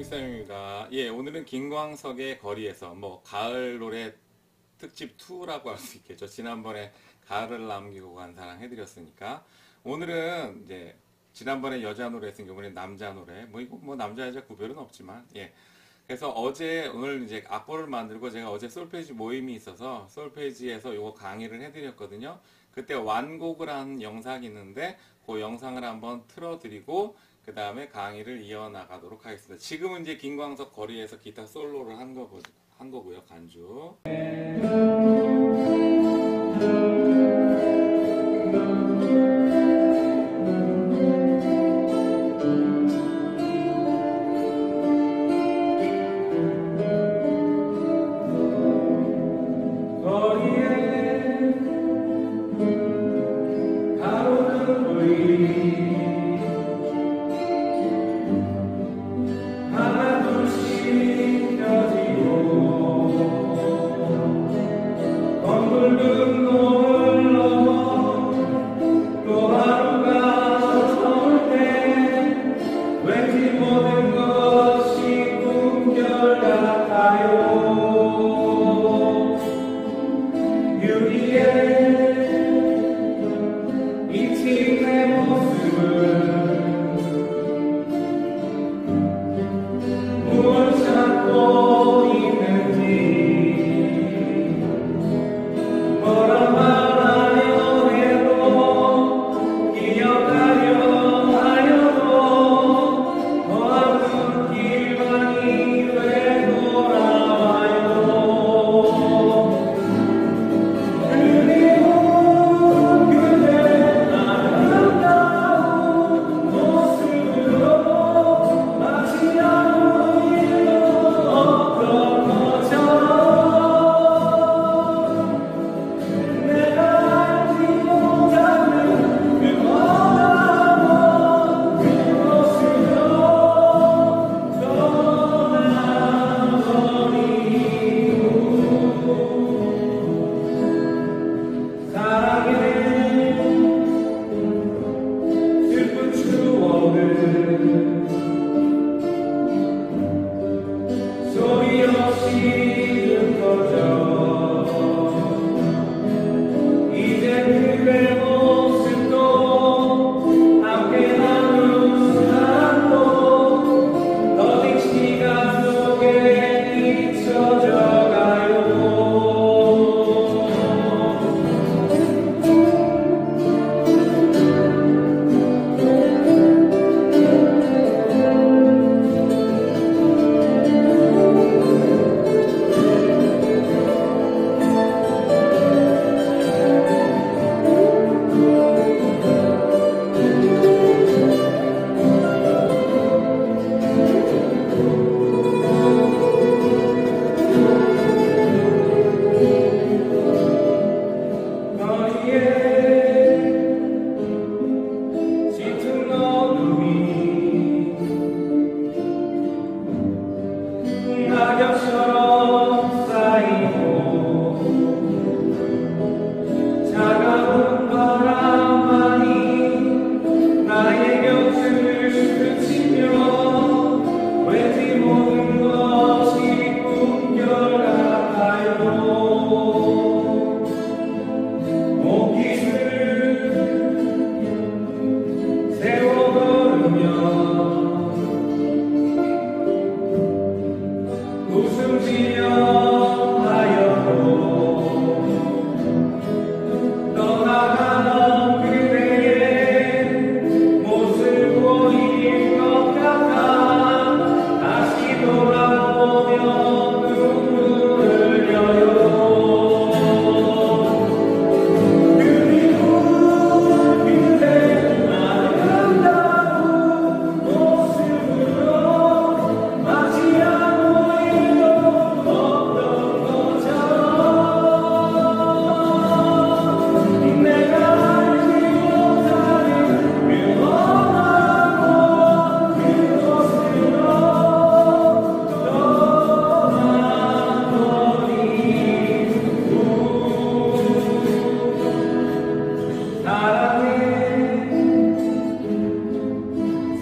육삼입니다. 예, 오늘은 김광석의 거리에서 가을 노래 특집 2라고 할 수 있겠죠. 지난번에 가을을 남기고 간 사랑 해드렸으니까 오늘은 이제 지난번에 여자 노래였으니까 이번에 남자 노래. 이거 남자 여자 구별은 없지만 예. 그래서 오늘 이제 악보를 만들고 제가 어제 솔페이지 모임이 있어서 솔페이지에서 요거 강의를 해드렸거든요. 그때 완곡을 한 영상이 있는데 그 영상을 한번 틀어드리고 그 다음에 강의를 이어나가도록 하겠습니다. 지금은 이제 김광석 거리에서 기타 솔로를 한 거고요. 간주.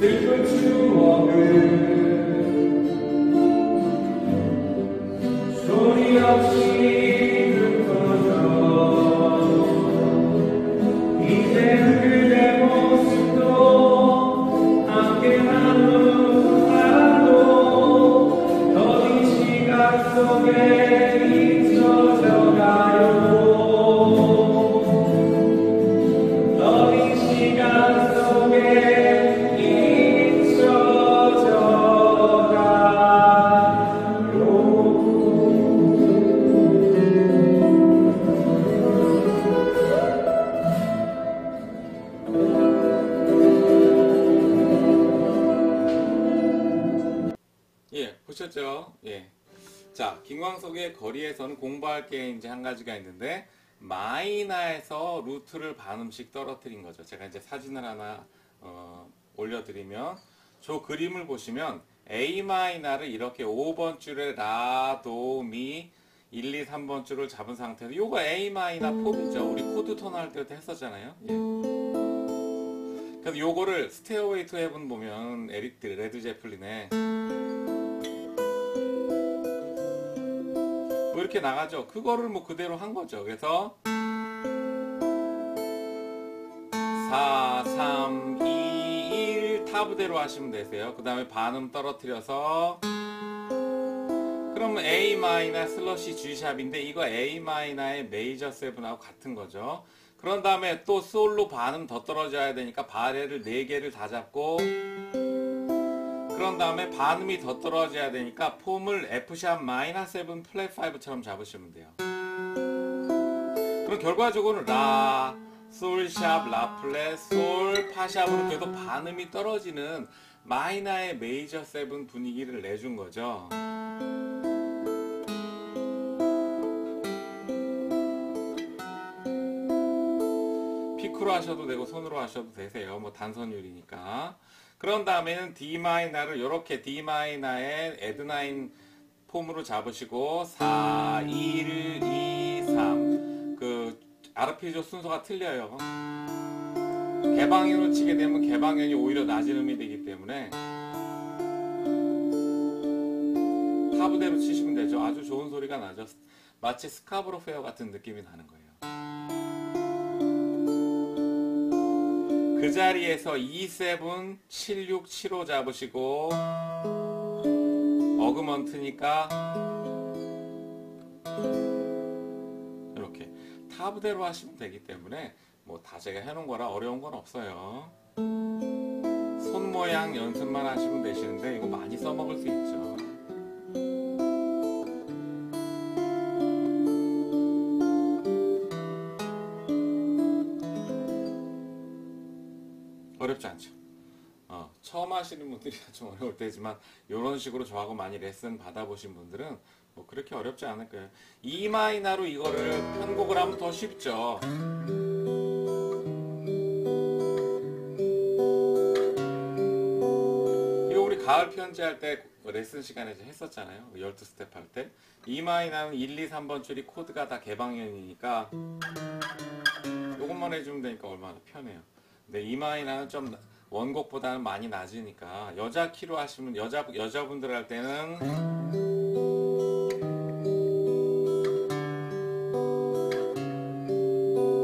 슬픈 추억을 틀렸죠. 예. 자, 김광석의 거리에서는 공부할 게 이제 한 가지가 있는데, 마이나에서 루트를 반음씩 떨어뜨린 거죠. 제가 이제 사진을 하나 올려드리면, 저 그림을 보시면 A 마이너를 이렇게 5번 줄에 라, 도, 미 1, 2, 3번 줄을 잡은 상태로, 요거 A 마이너 폼이죠. 우리 코드 턴 할 때도 했었잖아요. 예. 그래서 요거를 스테어웨이 투 헤븐 보면 에릭 레드 제플린의 뭐 이렇게 나가죠. 그거를 뭐 그대로 한 거죠. 그래서 4, 3, 2 타브대로 하시면 되세요. 그 다음에 반음 떨어뜨려서, 그러면 A 마이너 슬러시 G 샵인데, 이거 A 마이너의 메이저 세븐하고 같은 거죠. 그런 다음에 또 솔로 반음 더 떨어져야 되니까 바레를 4개를 다 잡고, 그런 다음에 반음이 더 떨어져야 되니까 폼을 F 샵 마이너 세븐 플랫 5처럼 잡으시면 돼요. 그럼 결과적으로는 라, 솔샵, 라플랫, 솔, 파샵으로 계속 반음이 떨어지는 마이너의 메이저 세븐 분위기를 내준 거죠. 피크로 하셔도 되고 손으로 하셔도 되세요. 뭐 단선율이니까. 그런 다음에는 D 마이너를 이렇게 D 마이너의 에드나인 폼으로 잡으시고 4, 1, 2, 3 아르페지오 순서가 틀려요. 개방현을 치게 되면 개방현이 오히려 낮은 음이 되기 때문에 타브대로 치시면 되죠. 아주 좋은 소리가 나죠. 마치 스카브로 페어 같은 느낌이 나는 거예요. 그 자리에서 2세븐 7, 6, 7호 잡으시고 어그먼트니까 타브대로 하시면 되기 때문에 뭐 다 제가 해놓은 거라 어려운 건 없어요. 손 모양 연습만 하시면 되시는데 이거 많이 써먹을 수 있죠. 어렵지 않죠. 처음 하시는 분들이 좀 어려울 때지만 이런 식으로 저하고 많이 레슨 받아보신 분들은 뭐 그렇게 어렵지 않을 거예요. E 마이너로 이거를 편곡을 하면 더 쉽죠. 이거 우리 가을 편지 할 때 레슨 시간에 했었잖아요. 12스텝 할 때. E 마이너는 1, 2, 3번 줄이 코드가 다 개방현이니까 이것만 해주면 되니까 얼마나 편해요. 근데 E 마이너는 좀 원곡보다는 많이 낮으니까 여자 키로 하시면, 여자분들 할 때는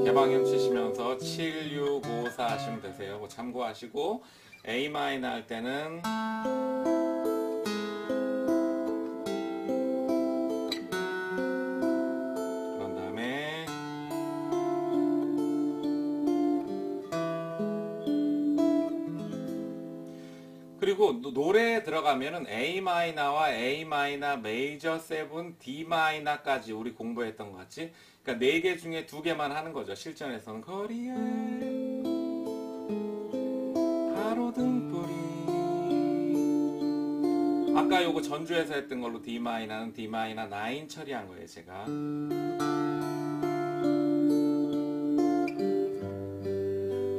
개방현 치시면서 7, 6, 5, 4 하시면 되세요. 뭐 참고하시고 A 마이너 할 때는 그런 다음에 그리고 노래에 들어가면은 A 마이너와 A 마이너 메이저 세븐 D 마이너까지 우리 공부했던 것 같지? 그러니까 4개 중에 2개만 하는 거죠. 실전에서는 거리에 가로등불이, 아까 요거 전주에서 했던 걸로 D 마이너는 D 마이너 9 처리한 거예요, 제가.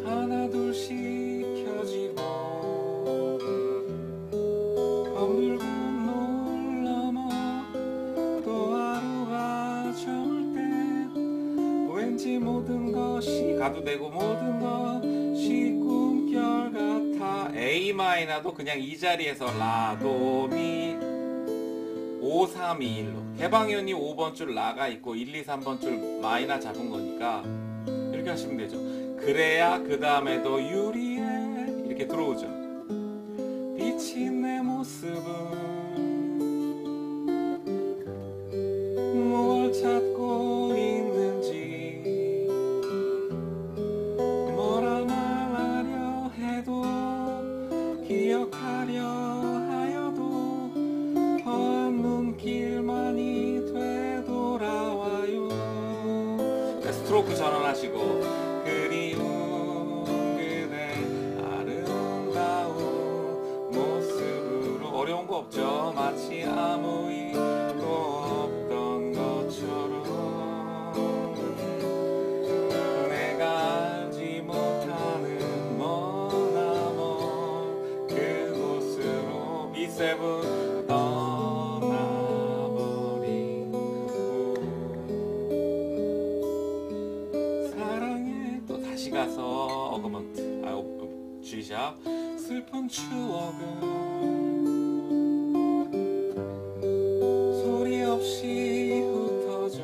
하나 둘씩 켜지고 허물고 놀라마 또 하루가 참 모든 것이 가도 되고 모든 것이 꿈결 같아. A 마이너도 그냥 이 자리에서 라, 도, 미 5, 3, 2, 1로 개방현이 5번 줄 라가 있고 1, 2, 3번 줄 마이너 잡은 거니까 이렇게 하시면 되죠. 그래야 그 다음에도 유리에 이렇게 들어오죠. 비친 내 모습은 뭘 찾고 있는지 기억하려 하여도 허한 눈길만이 되돌아와요. 스트로크 전환하시고 그리운 그대 아름다운 모습으로. 어려운 거 없죠. 해븐 떠나버린 꿈 사랑에 또 다시 가서 어거먼트 G샵 슬픈 추억은 소리 없이 흩어져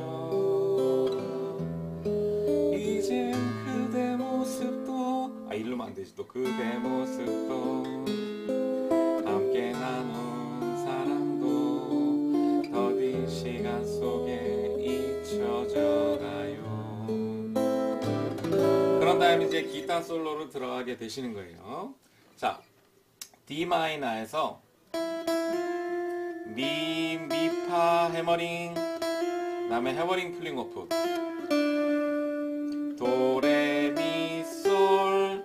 이젠 그대 모습도 이리로만 안 되지 또 그대 모습도 나눈 사랑도 더딘 시간 속에 잊혀져 가요. 그런 다음에 이제 기타 솔로로 들어가게 되시는 거예요. 자, D 마이너에서 미, 미파 해머링, 그 다음에 해머링 풀링 오프 도레미솔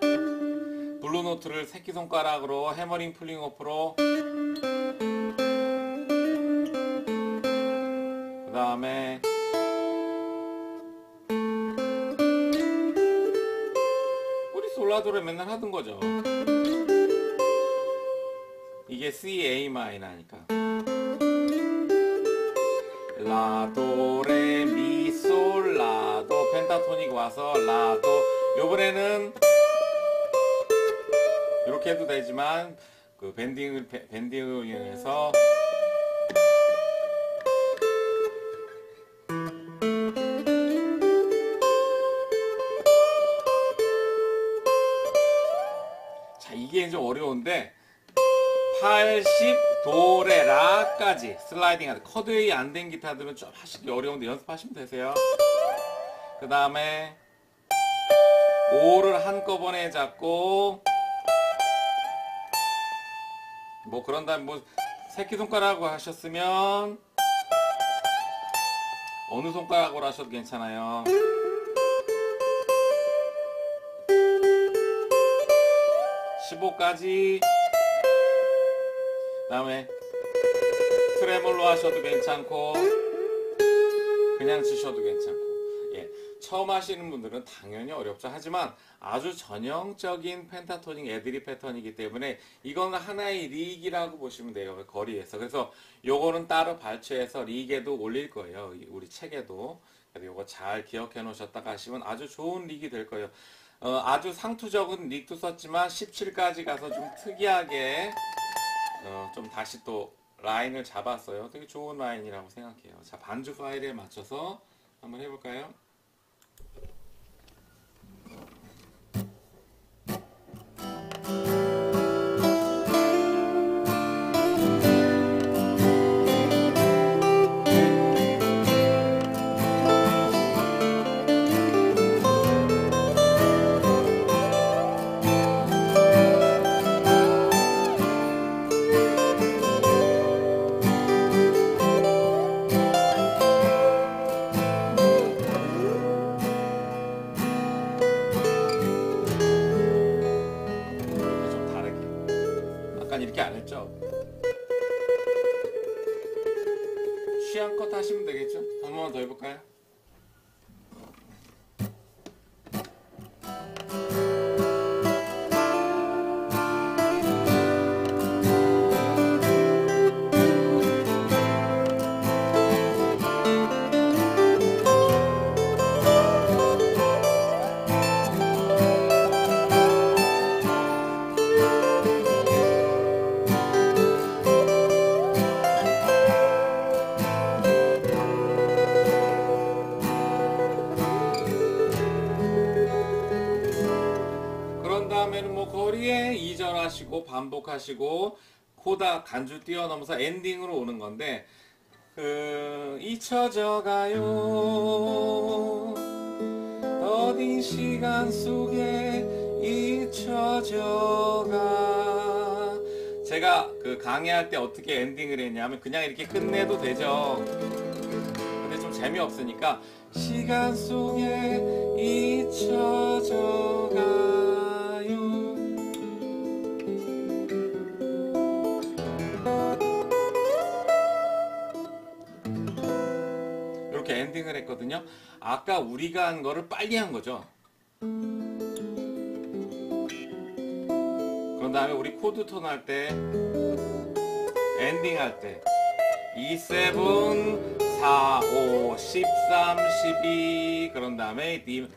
블루노트를 새끼손가락으로 해머링 풀링 오프로 그 다음에 우리 솔라도를 맨날 하던 거죠. 이게 C, A 마이너니까 라도, 레, 미, 솔, 라도 펜타토닉 와서 라도 요번에는 이렇게 해도 되지만 그 밴딩을 이용해서 이게 좀 어려운데 80 도레라까지 슬라이딩 커드웨이 안 된 기타들은 좀 하시기 어려운데 연습하시면 되세요. 그 다음에 5를 한꺼번에 잡고 뭐 그런 다음에 뭐 새끼손가락으로 하셨으면 어느 손가락으로 하셔도 괜찮아요. 까지 그 다음에 트레몰로 하셔도 괜찮고 그냥 치셔도 괜찮고 예, 처음 하시는 분들은 당연히 어렵죠. 하지만 아주 전형적인 펜타토닉 애드립 패턴이기 때문에 이건 하나의 리그라고 보시면 돼요. 거리에서. 그래서 요거는 따로 발췌해서 리그에도 올릴 거예요. 우리 책에도. 그래서 요거 잘 기억해 놓으셨다가 하시면 아주 좋은 리그 될 거예요. 아주 상투적인 릭도 썼지만 17까지 가서 좀 특이하게 좀 다시 또 라인을 잡았어요. 되게 좋은 라인이라고 생각해요. 자, 반주 파일에 맞춰서 한번 해볼까요? 이렇게 안 했죠? 취향껏 하시면 되겠죠? 한 번만 더 해볼까요? 반복하시고 코다 간주 뛰어넘어서 엔딩으로 오는 건데 잊혀져가요 더딘 시간 속에 잊혀져가 제가 그 강의할 때 어떻게 엔딩을 했냐면 그냥 이렇게 끝내도 되죠. 근데 좀 재미없으니까 시간 속에 잊혀져가 엔딩을 했거든요. 아까 우리가 한 거를 빨리 한 거죠. 그런 다음에 우리 코드 톤 할 때 엔딩 할 때 2, 7, 4, 5, 13, 12 그런 다음에 D,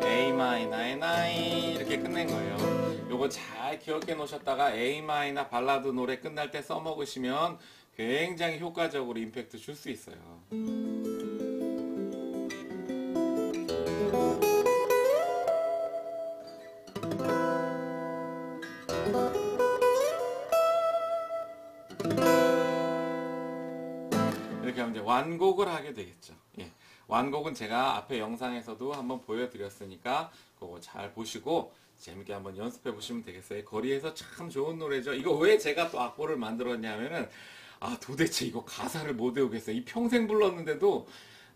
Am999 이렇게 끝낸 거예요. 요거 잘 기억해 놓으셨다가 Am이나 발라드 노래 끝날 때 써먹으시면 굉장히 효과적으로 임팩트 줄 수 있어요. 이렇게 하면 이제 완곡을 하게 되겠죠. 예. 완곡은 제가 앞에 영상에서도 한번 보여드렸으니까 그거 잘 보시고 재밌게 한번 연습해 보시면 되겠어요. 거리에서 참 좋은 노래죠. 이거 왜 제가 또 악보를 만들었냐면은 아 도대체 이거 가사를 못 외우겠어요. 이 평생 불렀는데도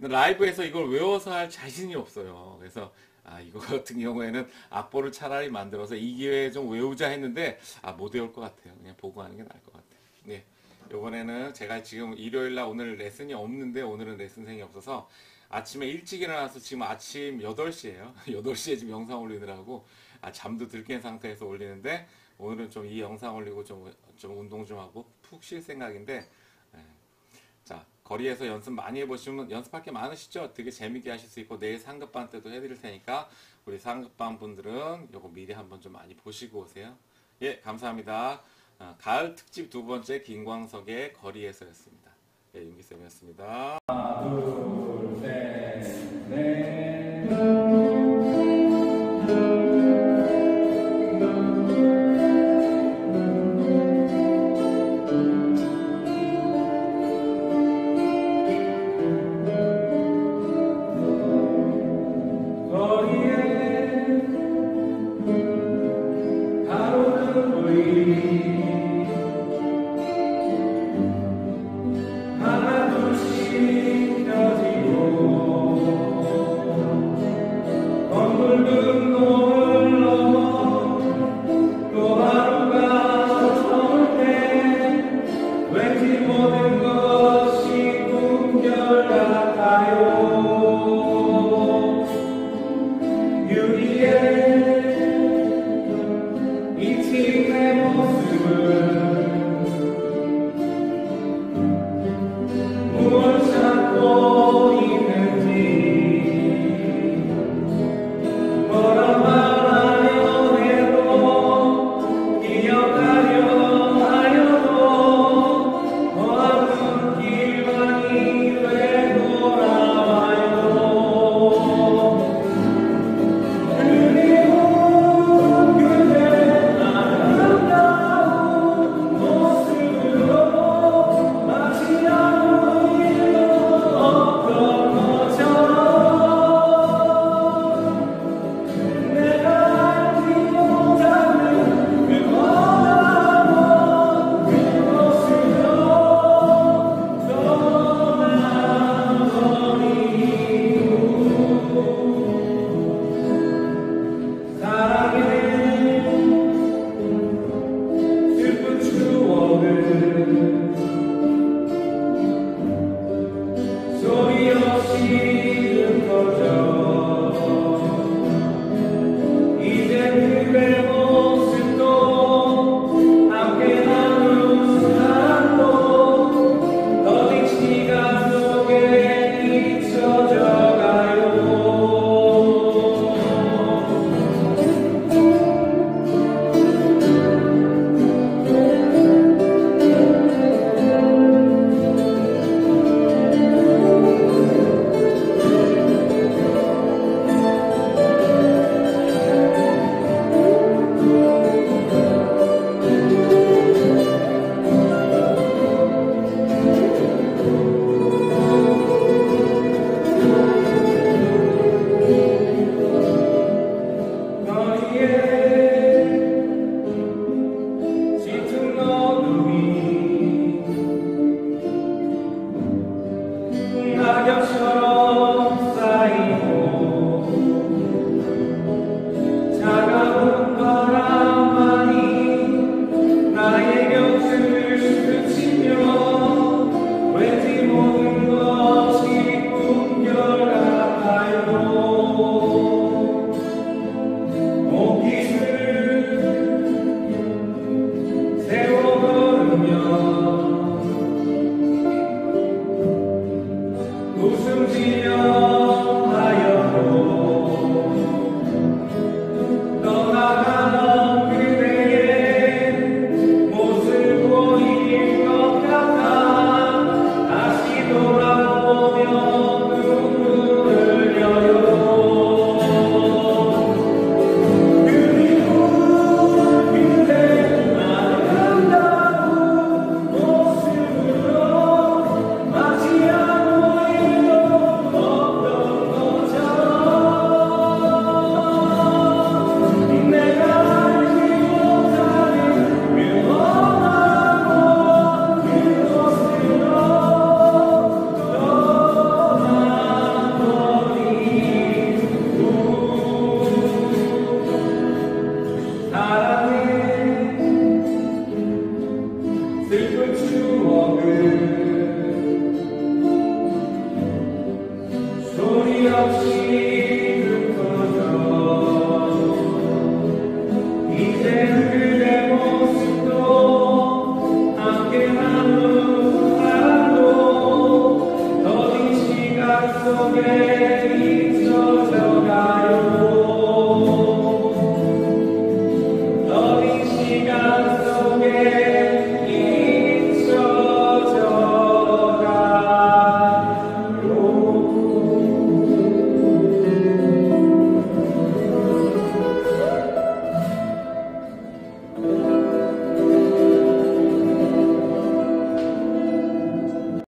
라이브에서 이걸 외워서 할 자신이 없어요. 그래서 아 이거 같은 경우에는 악보를 차라리 만들어서 이 기회에 좀 외우자 했는데 아 못 외울 것 같아요. 그냥 보고 하는 게 나을 것 같아요. 네, 요번에는 제가 지금 일요일날 오늘 레슨이 없는데 오늘은 레슨생이 없어서 아침에 일찍 일어나서 지금 아침 8시에요 8시에 지금 영상 올리느라고 아 잠도 들깬 상태에서 올리는데 오늘은 좀 이 영상 올리고 좀 운동 좀 하고 푹 쉴 생각인데 예. 자 거리에서 연습 많이 해보시면 연습할 게 많으시죠? 되게 재밌게 하실 수 있고 내일 상급반 때도 해드릴 테니까 우리 상급반 분들은 요거 미리 한번 좀 많이 보시고 오세요. 예 감사합니다. 가을 특집 2번째 김광석의 거리에서였습니다. 예 윤기쌤이었습니다. 하나 둘 셋 넷